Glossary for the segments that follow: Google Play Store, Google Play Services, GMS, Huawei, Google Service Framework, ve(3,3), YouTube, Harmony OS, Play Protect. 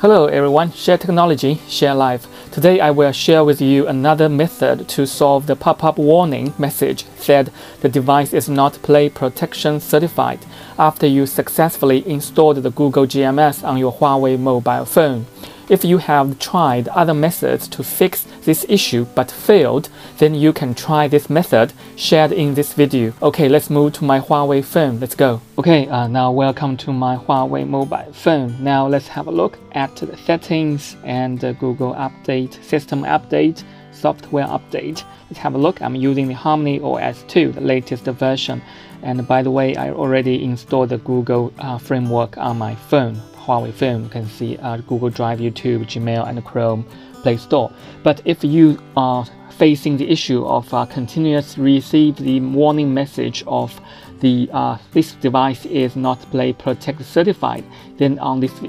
Hello everyone, share technology, share life. Today I will share with you another method to solve the pop-up warning message said the device is not Play Protection certified after you successfully installed the Google GMS on your Huawei mobile phone. If you have tried other methods to fix this issue but failed, then you can try this method shared in this video. Okay, let's move to my Huawei phone. Let's go. Okay, now welcome to my Huawei mobile phone. Now let's have a look at the settings and Google update, system update, software update. Let's have a look. I'm using the Harmony OS 2, the latest version. And by the way, I already installed the Google framework on my phone. Huawei phone, you can see Google Drive, YouTube, Gmail, and Chrome Play Store. But if you are facing the issue of continuously receive the warning message of the this device is not Play Protect certified, then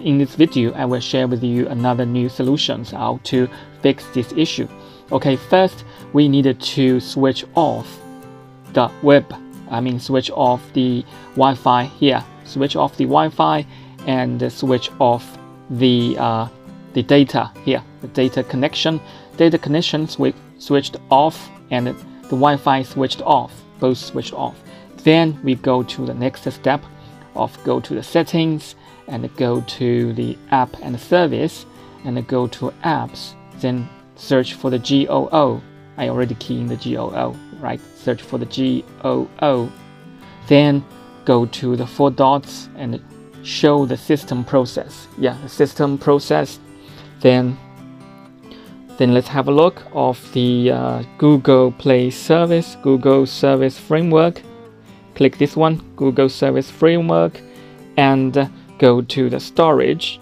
in this video I will share with you another new solutions how to fix this issue. Okay, first we needed to switch off the Wi-Fi here. Switch off the Wi-Fi and switch off the data here, the data connection. Data connection switched off and the Wi-Fi switched off, both switched off. Then we go to the next step of go to the settings and go to the app and service and go to apps, then search for the GOO. I already key in the GOO, right? Search for the GOO. Then go to the four dots and show the system process. Yeah, the system process. Then let's have a look of the Google Play Service, Google Service Framework. Click this one, Google Service Framework, and go to the storage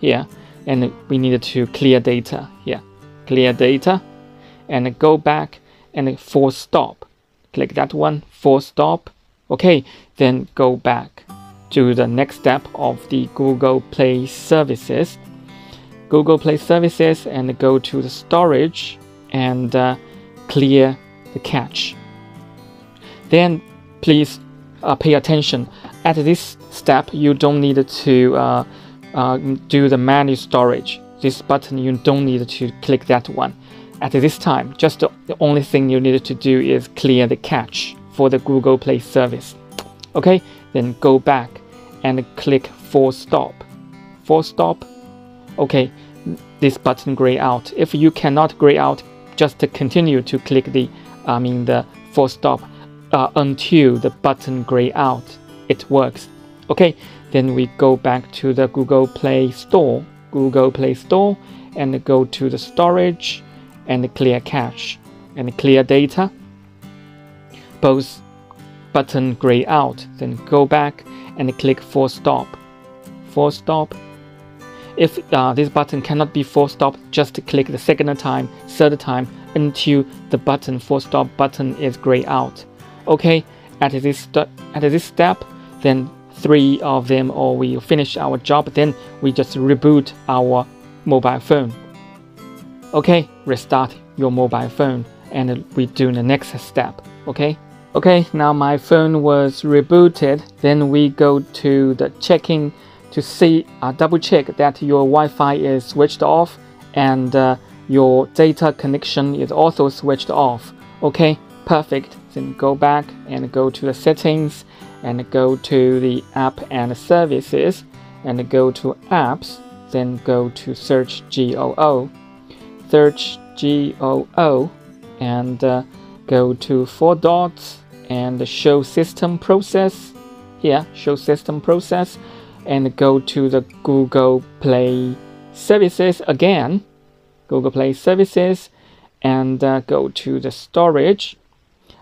here. And we needed to clear data here. Clear data, and go back and force stop. Click that one, force stop. Okay, then go back to the next step of the Google Play Services. Google Play Services and go to the storage and clear the cache. Then please pay attention. At this step you don't need to do the manual storage. This button you don't need to click that one. At this time just the only thing you needed to do is clear the cache for the Google Play Service. Okay, then go back and click force stop. Force stop. Okay, this button gray out. If you cannot gray out, just continue to click the force stop until the button gray out. It works. Okay, then we go back to the Google Play Store. Google Play Store and go to the storage and clear cache and clear data. Both button gray out, then go back and click force stop. Force stop. If this button cannot be force stop, just click the second time, third time until the button force stop button is gray out. Okay, at this step, then three of them or we finish our job, then we just reboot our mobile phone. Okay, restart your mobile phone and we do the next step. Okay. Okay, now my phone was rebooted. Then we go to the checking to see, double check that your Wi-Fi is switched off and your data connection is also switched off. Okay, perfect. Then go back and go to the settings and go to the app and services and go to apps. Then go to search GOO. Search GOO and go to four dots and show system process here, show system process, and go to the Google Play Services again, Google Play Services, and go to the storage.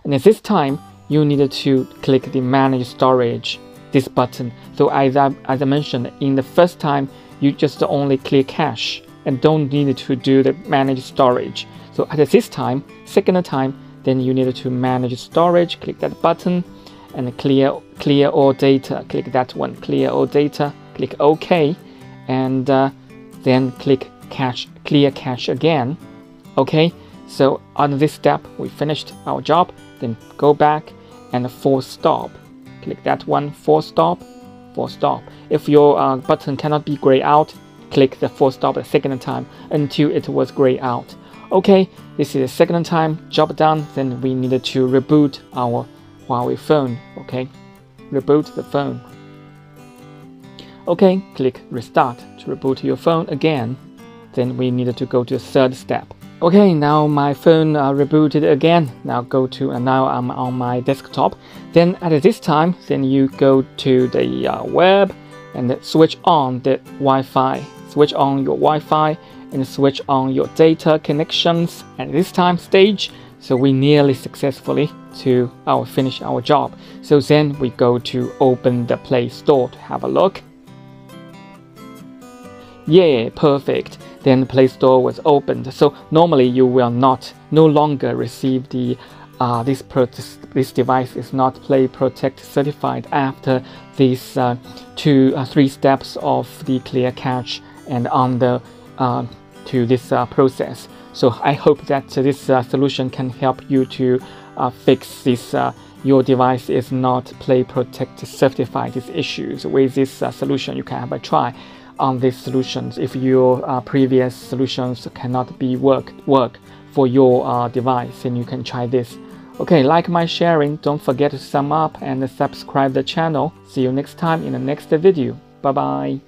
And at this time you needed to click the manage storage, this button. So as I mentioned in the first time, you just only clear cache and don't need to do the manage storage. So at this time, second time, then you need to manage storage. Click that button and clear all data. Click that one, clear all data. Click OK, and then click cache, clear cache again. Okay, so on this step we finished our job. Then go back and force stop. Click that one, force stop, force stop. If your button cannot be grayed out, click the full stop the second time until it was grayed out. Okay, this is the second time job done, then we needed to reboot our Huawei phone. Okay, reboot the phone. Okay, click restart to reboot your phone again. Then we needed to go to the third step. Okay, now my phone rebooted again. Now go to now I'm on my desktop. Then at this time, then you go to the web and switch on the Wi-Fi. Switch on your Wi-Fi and switch on your data connections at this time stage. So we nearly successfully to finish our job. So then we go to open the Play Store to have a look. Yeah, perfect. Then the Play Store was opened. So normally you will no longer receive the this device is not Play Protect certified after these 2 or 3 steps of the clear cache and on the to this process. So I hope that this solution can help you to fix this your device is not Play Protect certified these issues. With this solution you can have a try on these solutions if your previous solutions cannot be work for your device, and you can try this. Okay, like my sharing, don't forget to sum up and subscribe the channel. See you next time in the next video. Bye bye.